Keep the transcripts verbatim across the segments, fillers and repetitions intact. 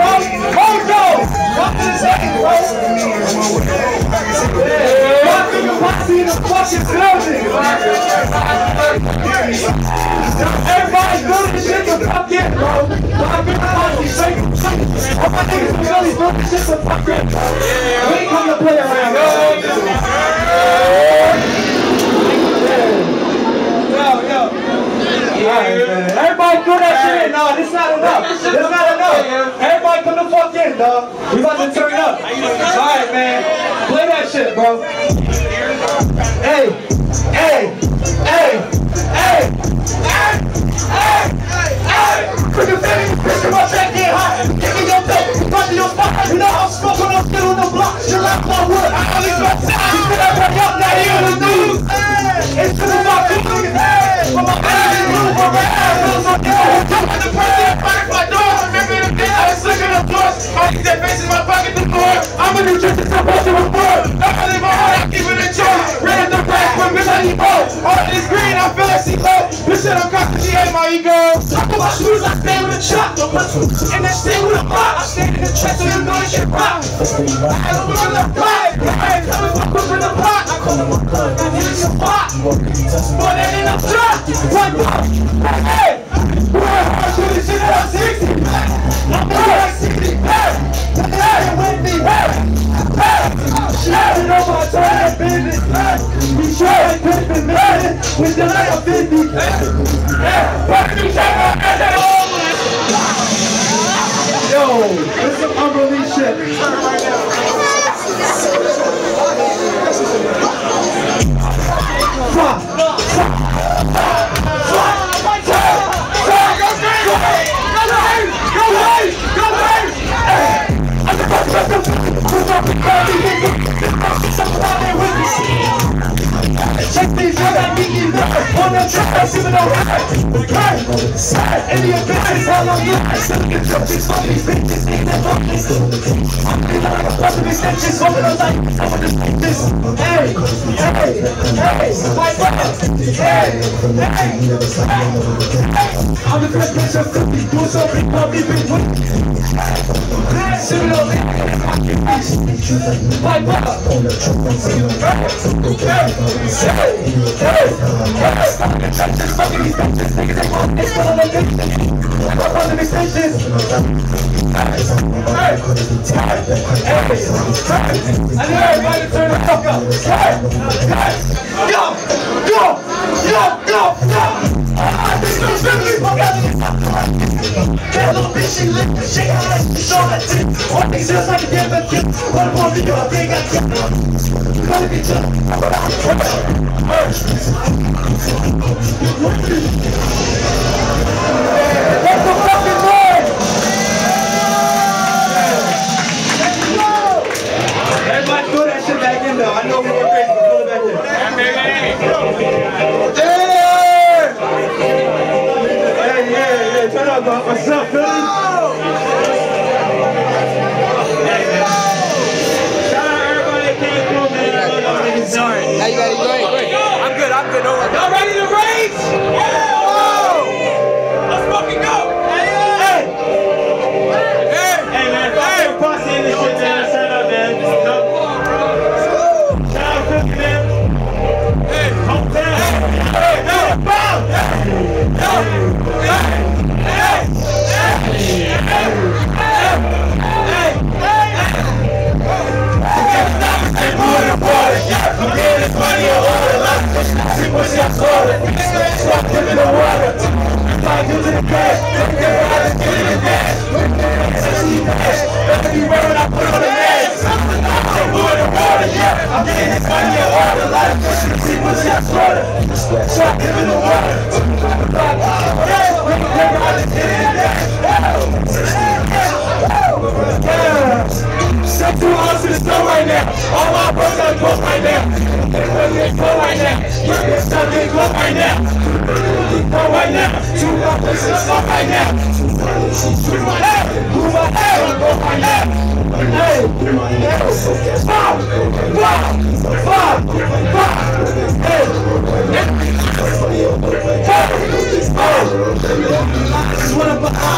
folks. Hold on. Watch the second, folks. Y'all think I'm posse in the fucking building. Everybody's building shit to fuck it, bro. Y'all think I'm posse shaking shit. All my niggas in Philly's building shit to fuck it, bro. We ain't come to play around, bro. Right, everybody do that shit, nah, this not enough. This not enough. Everybody come the fuck in, dog. We about to turn up. Alright, man. Play that shit, bro. Hey, hey, hey, hey, hey, hey, hey. Freaking baby, picture my track getting hot. Give me your back, punch your spot. You know I'm smoking, I'm still on the block. You're like my wood. I only got time. You said I break up, now you're the news. It's to the fuck, you niggas, hey. But my I was on the the person back my door. Remember the day I was slick in the floor. I keep that face in my pocket the floor. I'm a new trick to support you before. Not only my heart, I keep it in charge. Ran up the back when bitch I need more. All this green, I feel like she low. Bitch shit, I'm cocky, she ain't my ego. Talk about shoes, I stand with a chop. Don't put you in that stand with a pop. I stand in the trash so you know you can pop. I don't want to fight. I ain't coming from pooping the pot. I call him a plug, I need your pot. But that ain't a drop. One pop. Hey! We're hard to the shit out of sixty! I'm like sixty! Hey! Hey! With me! Hey! Hey! Shouting on my time, business! Hey! We try and pimp and man it with the light of fifty! Hey! Hey! Fuck you, Trevor! At that old man! Yo! This is some unreleased shit! Right now! Fuck! Fuck! Fuck! I'm the best bitch of fifty, do something for me, big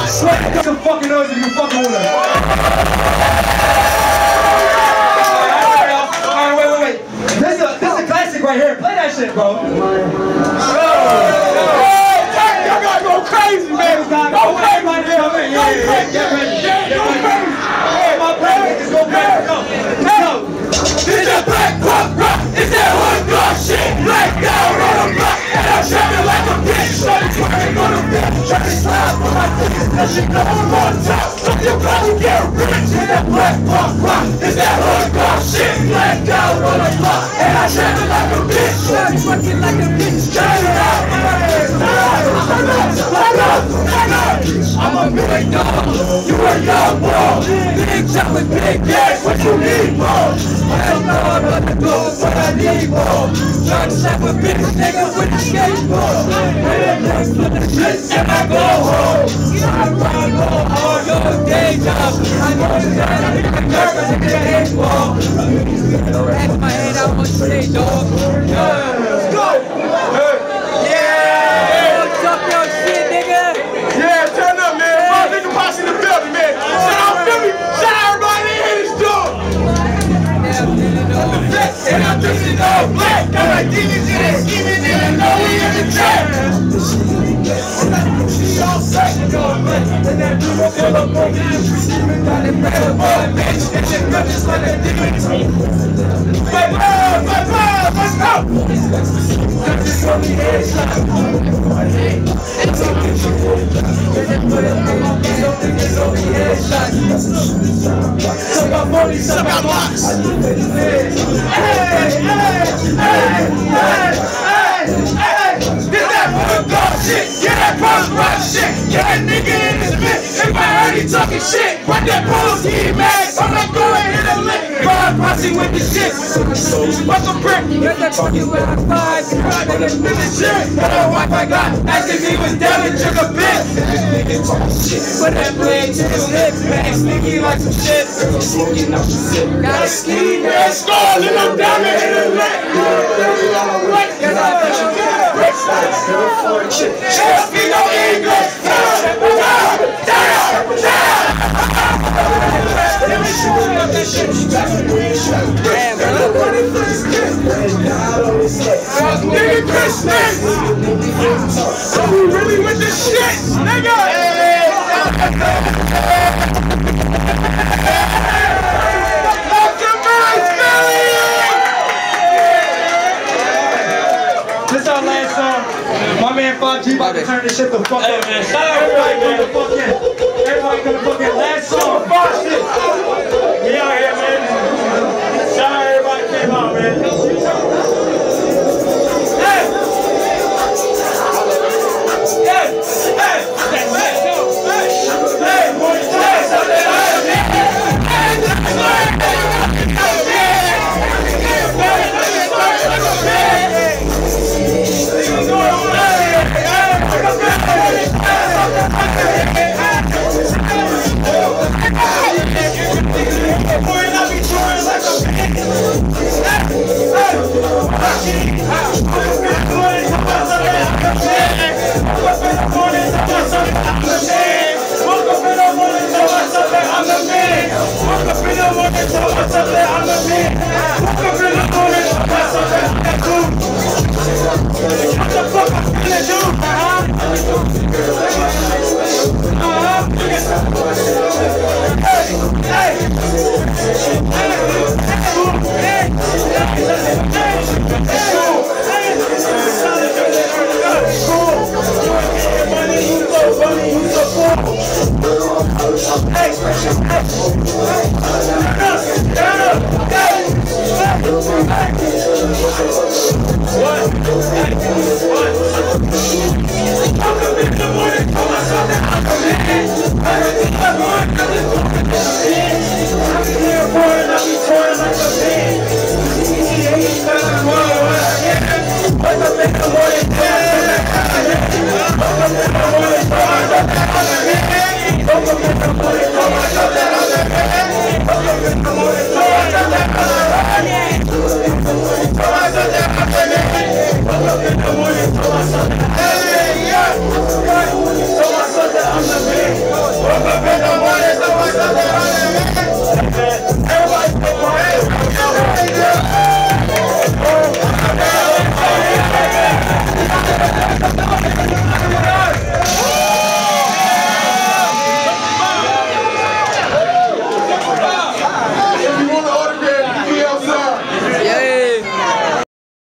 Sweat, got some fucking noise if you fucking with us. She knows one time, you probably get rich in that black punk rock. It's that hood car shit, blacked out on the block. And I shine it like a bitch, I'm fucking like a bitch. Shine it out, I'm a big dog, you a young boy. Big chocolate, big gas, what you need more? I don't know about the gold, but I need more. Trying to slap a bitch nigga with a skateboard. Put the shit and I go home. I run all hard, your day job. I know that I need a nervous and get a head ball. That's my head, I want to say, dog. Yeah. Let's go! Yeah! What's up, yo, shit, nigga? Yeah, turn up, man. My nigga posse in the building, man. Shout out Philly. Shout out everybody in the store. And I'm dressed in all black. I'm like, demons in that scheming, and I know we in the trap. All set, y'all lit, and that dude will feel a boy. Screaming down in battle, boy, bitch. And shit rip just like a dick. Five miles, five miles, let's go. I just want me headshot. It's a bitch, you fool. They just put it on my feet, don't think it's only headshots. Took my money, suck my blocks. Hey, hey, hey, hey, hey, hey. Shit, get that punk rock shit, get that nigga in his bit. If I heard he talking shit, what that pose he mad. I'm not going in a lick, five posse with the shit. Fuck a brick, let that fucking with a five. Five niggas with the shit, but I wife I got. Acting he was down and took a bit. This nigga talking shit, but that blade to his lip. Man, sneaky like some shit, I'm smoking out some shit. Got a ski, man, scarred and I'm down and in a lick. Cause I think you get a brick. I'm shit. Just be no English. Down, down, down, down. Let me shoot up this shit. That's a green shot. Damn, look what it is. Nigga, Chris, nigga. So we really with the shit, nigga. Fuck your minds, Billy. This our last song. My man five G about to turn this shit the fuck up, man. Everybody come to fucking, everybody come to fucking last song, fuck shit. We out here, man. Shout out everybody came out, man. I'm